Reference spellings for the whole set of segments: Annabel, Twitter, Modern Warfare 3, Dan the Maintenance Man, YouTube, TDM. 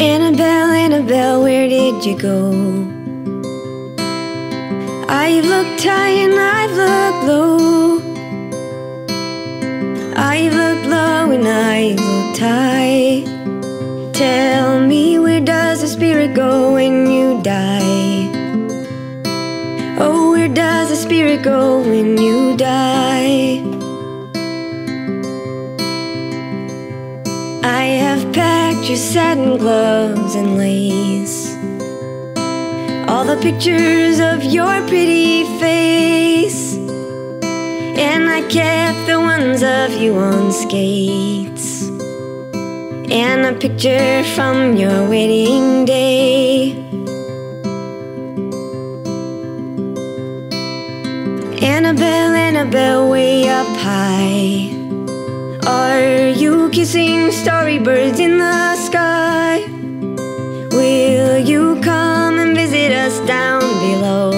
Annabel, Annabel, where did you go? I've looked high and I've looked low, I've looked low and I've looked high. Tell me, where does the spirit go when you die? Oh, where does the spirit go when you die? I have packed your satin gloves and lace, all the pictures of your pretty face, and I kept the ones of you on skates, and a picture from your wedding day. Annabel, Annabel, way up high, are you kissing starry birds in the sky? Will you come and visit us down below?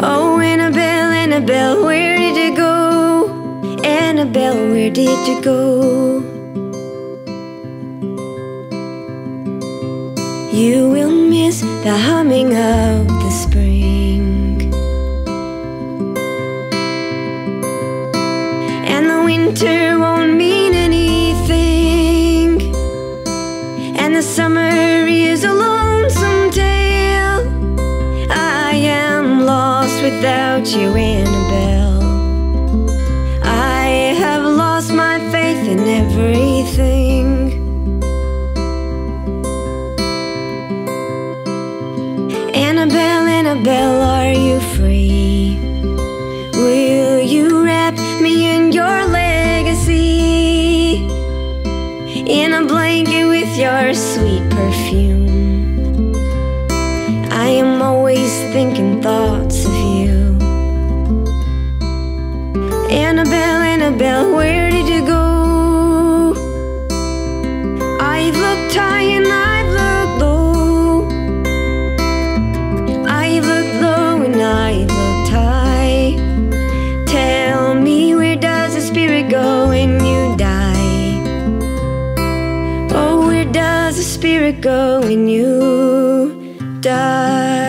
Oh, Annabel, Annabel, where did you go? Annabel, where did you go? You will miss the humming of the spring, and the winter won't mean anything, and the summer is a lonesome tale. I am lost without you, Annabel. I have lost my faith in everything. Annabel, Annabel, are you free? Will you wrap me in your legacy, in a blanket with your sweet perfume? I am always thinking thoughts of you. Annabel, Annabel, where did you go? I've looked high and I've looked low, I've looked low and I've looked high. Go when you die.